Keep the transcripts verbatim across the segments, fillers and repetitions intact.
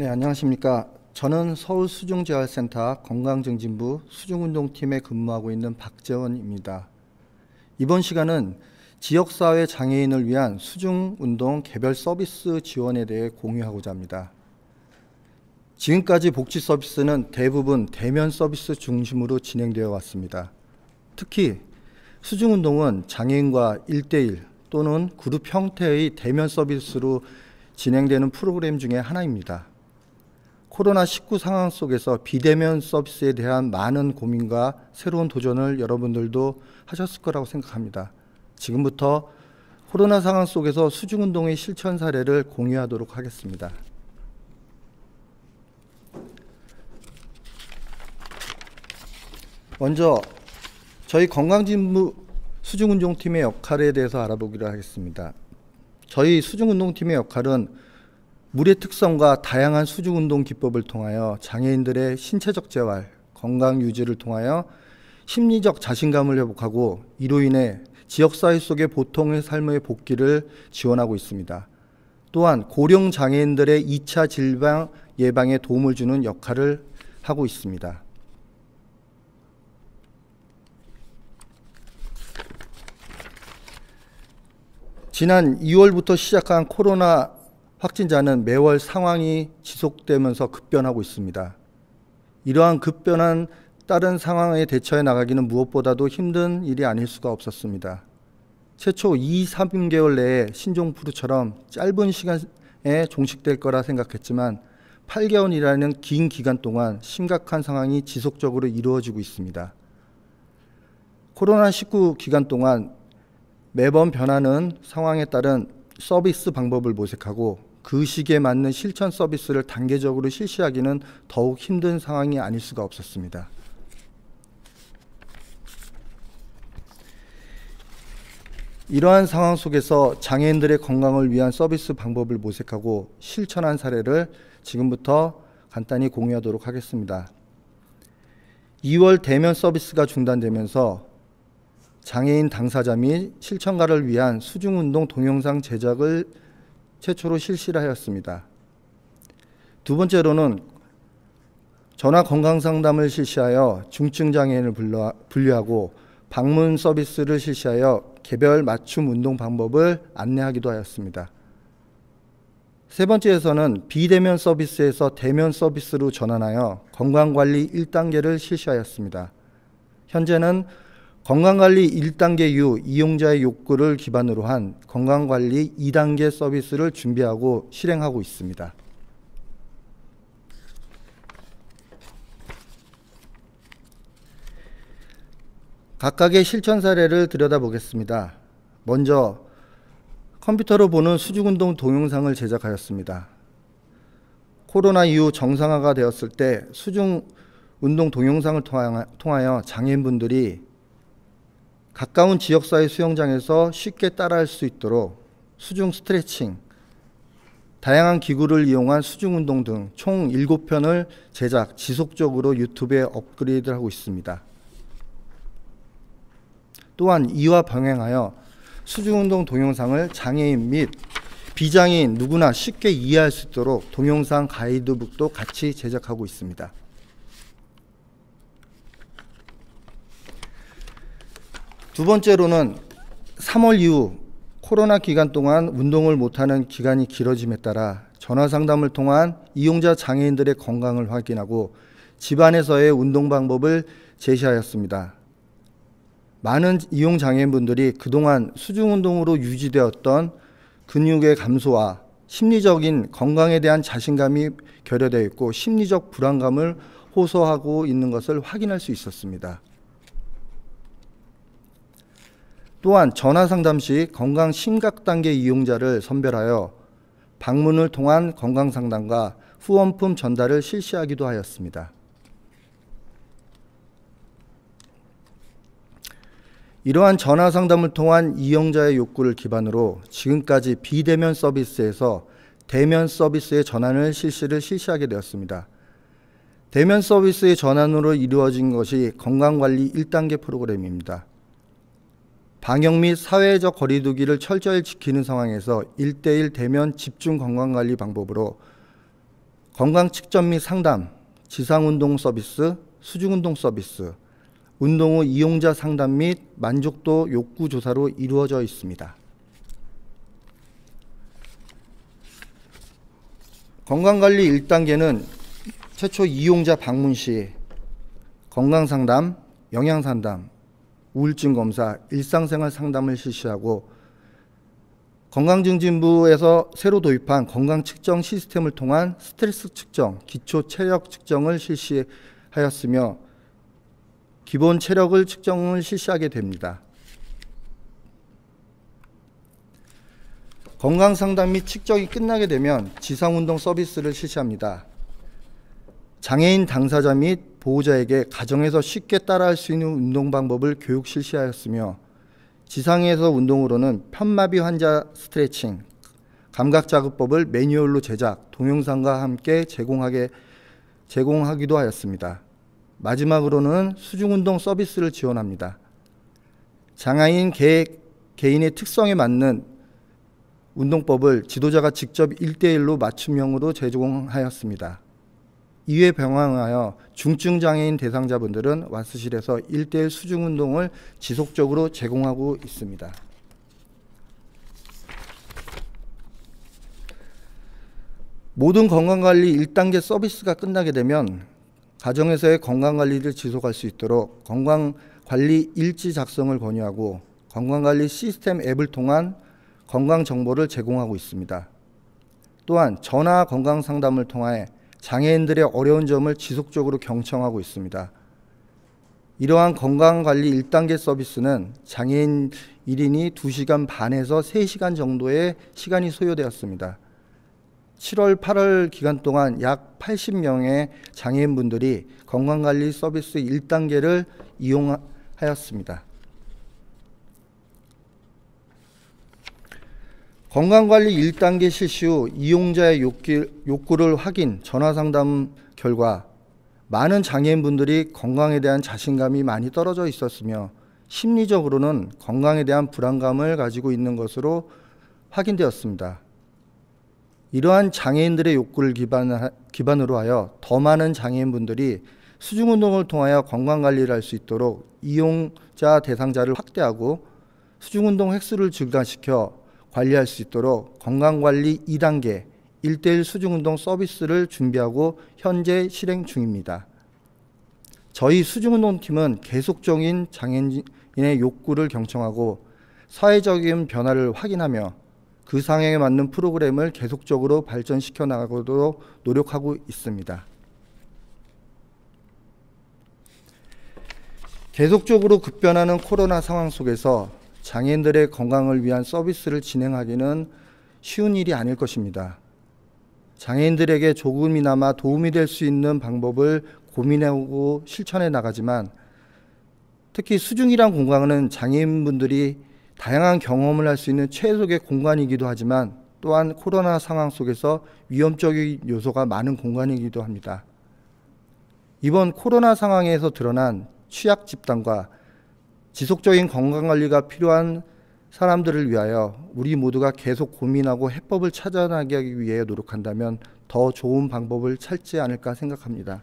네, 안녕하십니까. 저는 서울 수중재활센터 건강증진부 수중운동팀에 근무하고 있는 박재원입니다. 이번 시간은 지역사회 장애인을 위한 수중운동 개별 서비스 지원에 대해 공유하고자 합니다. 지금까지 복지 서비스는 대부분 대면 서비스 중심으로 진행되어 왔습니다. 특히 수중운동은 장애인과 일대일 또는 그룹 형태의 대면 서비스로 진행되는 프로그램 중에 하나입니다. 코로나 십구 상황 속에서 비대면 서비스에 대한 많은 고민과 새로운 도전을 여러분들도 하셨을 거라고 생각합니다. 지금부터 코로나 상황 속에서 수중운동의 실천 사례를 공유하도록 하겠습니다. 먼저 저희 건강진부 수중운동팀의 역할에 대해서 알아보기로 하겠습니다. 저희 수중운동팀의 역할은 물의 특성과 다양한 수중운동 기법을 통하여 장애인들의 신체적 재활, 건강 유지를 통하여 심리적 자신감을 회복하고 이로 인해 지역사회 속의 보통의 삶의 복귀를 지원하고 있습니다. 또한 고령 장애인들의 이 차 질병 예방에 도움을 주는 역할을 하고 있습니다. 지난 이월부터 시작한 코로나 확진자는 매월 상황이 지속되면서 급변하고 있습니다. 이러한 급변한 다른 상황에 대처해 나가기는 무엇보다도 힘든 일이 아닐 수가 없었습니다. 최초 이, 삼 개월 내에 신종플루처럼 짧은 시간에 종식될 거라 생각했지만 팔 개월이라는 긴 기간 동안 심각한 상황이 지속적으로 이루어지고 있습니다. 코로나 십구 기간 동안 매번 변하는 상황에 따른 서비스 방법을 모색하고 그 시기에 맞는 실천 서비스를 단계적으로 실시하기는 더욱 힘든 상황이 아닐 수가 없었습니다. 이러한 상황 속에서 장애인들의 건강을 위한 서비스 방법을 모색하고 실천한 사례를 지금부터 간단히 공유하도록 하겠습니다. 이월 대면 서비스가 중단되면서 장애인 당사자 및 실천가를 위한 수중운동 동영상 제작을 최초로 실시를 하였습니다. 두 번째로는 전화 건강상담을 실시하여 중증장애인을 분류하고 방문 서비스를 실시하여 개별 맞춤 운동 방법을 안내하기도 하였습니다. 세 번째에서는 비대면 서비스에서 대면 서비스로 전환하여 건강관리 일 단계를 실시하였습니다. 현재는 건강관리 일 단계 이후 이용자의 욕구를 기반으로 한 건강관리 이 단계 서비스를 준비하고 실행하고 있습니다. 각각의 실천 사례를 들여다보겠습니다. 먼저 컴퓨터로 보는 수중운동 동영상을 제작하였습니다. 코로나 이후 정상화가 되었을 때 수중운동 동영상을 통하여 장애인분들이 가까운 지역사회 수영장에서 쉽게 따라할 수 있도록 수중 스트레칭, 다양한 기구를 이용한 수중운동 등 총 일곱 편을 제작, 지속적으로 유튜브에 업그레이드하고 있습니다. 또한 이와 병행하여 수중운동 동영상을 장애인 및 비장애인 누구나 쉽게 이해할 수 있도록 동영상 가이드북도 같이 제작하고 있습니다. 두 번째로는 삼월 이후 코로나 기간 동안 운동을 못하는 기간이 길어짐에 따라 전화 상담을 통한 이용자 장애인들의 건강을 확인하고 집안에서의 운동 방법을 제시하였습니다. 많은 이용 장애인분들이 그동안 수중운동으로 유지되었던 근육의 감소와 심리적인 건강에 대한 자신감이 결여되어 있고 심리적 불안감을 호소하고 있는 것을 확인할 수 있었습니다. 또한 전화 상담 시 건강 심각 단계 이용자를 선별하여 방문을 통한 건강 상담과 후원품 전달을 실시하기도 하였습니다. 이러한 전화 상담을 통한 이용자의 욕구를 기반으로 지금까지 비대면 서비스에서 대면 서비스의 전환을 실시를 실시하게 되었습니다. 대면 서비스의 전환으로 이루어진 것이 건강관리 일 단계 프로그램입니다. 방역 및 사회적 거리두기를 철저히 지키는 상황에서 일대일 대면 집중 건강관리 방법으로 건강측정 및 상담, 지상운동 서비스, 수중운동 서비스, 운동 후 이용자 상담 및 만족도 욕구 조사로 이루어져 있습니다. 건강관리 일 단계는 최초 이용자 방문 시 건강상담, 영양상담, 우울증검사, 일상생활 상담을 실시하고 건강증진부에서 새로 도입한 건강측정 시스템을 통한 스트레스 측정, 기초 체력 측정을 실시하였으며 기본 체력을 측정을 실시하게 됩니다. 건강상담 및 측정이 끝나게 되면 지상운동 서비스를 실시합니다. 장애인 당사자 및 보호자에게 가정에서 쉽게 따라할 수 있는 운동 방법을 교육 실시하였으며 지상에서 운동으로는 편마비 환자 스트레칭, 감각자극법을 매뉴얼로 제작, 동영상과 함께 제공하게, 제공하기도 하였습니다. 마지막으로는 수중운동 서비스를 지원합니다. 장애인 개, 개인의 특성에 맞는 운동법을 지도자가 직접 일 대 일로 맞춤형으로 제공하였습니다. 이에 병행하여 중증장애인 대상자분들은 왓스실에서 일 대 일 수중운동을 지속적으로 제공하고 있습니다. 모든 건강관리 일 단계 서비스가 끝나게 되면 가정에서의 건강관리를 지속할 수 있도록 건강관리 일지 작성을 권유하고 건강관리 시스템 앱을 통한 건강 정보를 제공하고 있습니다. 또한 전화 건강 상담을 통해 장애인들의 어려운 점을 지속적으로 경청하고 있습니다. 이러한 건강관리 일 단계 서비스는 장애인 일 인이 두 시간 반에서 세 시간 정도의 시간이 소요되었습니다. 칠월, 팔월 기간 동안 약 팔십 명의 장애인분들이 건강관리 서비스 일 단계를 이용하였습니다. 건강관리 일 단계 실시 후 이용자의 욕구를 확인, 전화상담 결과 많은 장애인분들이 건강에 대한 자신감이 많이 떨어져 있었으며 심리적으로는 건강에 대한 불안감을 가지고 있는 것으로 확인되었습니다. 이러한 장애인들의 욕구를 기반, 기반으로 하여 더 많은 장애인분들이 수중운동을 통하여 건강관리를 할 수 있도록 이용자 대상자를 확대하고 수중운동 횟수를 증가시켜 관리할 수 있도록 건강관리 이 단계 일 대 일 수중운동 서비스를 준비하고 현재 실행 중입니다. 저희 수중운동팀은 계속적인 장애인의 욕구를 경청하고 사회적인 변화를 확인하며 그 상황에 맞는 프로그램을 계속적으로 발전시켜 나가도록 노력하고 있습니다. 계속적으로 급변하는 코로나 상황 속에서 장애인들의 건강을 위한 서비스를 진행하기는 쉬운 일이 아닐 것입니다. 장애인들에게 조금이나마 도움이 될 수 있는 방법을 고민하고 실천해 나가지만 특히 수중이란 공간은 장애인분들이 다양한 경험을 할 수 있는 최적의 공간이기도 하지만 또한 코로나 상황 속에서 위험적인 요소가 많은 공간이기도 합니다. 이번 코로나 상황에서 드러난 취약 집단과 지속적인 건강관리가 필요한 사람들을 위하여 우리 모두가 계속 고민하고 해법을 찾아나가기 위해 노력한다면 더 좋은 방법을 찾지 않을까 생각합니다.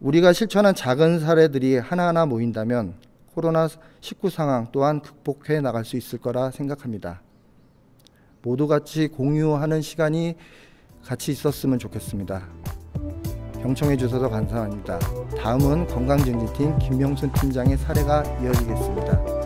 우리가 실천한 작은 사례들이 하나하나 모인다면 코로나 십구 상황 또한 극복해 나갈 수 있을 거라 생각합니다. 모두 같이 공유하는 시간이 같이 있었으면 좋겠습니다. 경청해 주셔서 감사합니다. 다음은 건강증진팀 김명순 팀장의 사례가 이어지겠습니다.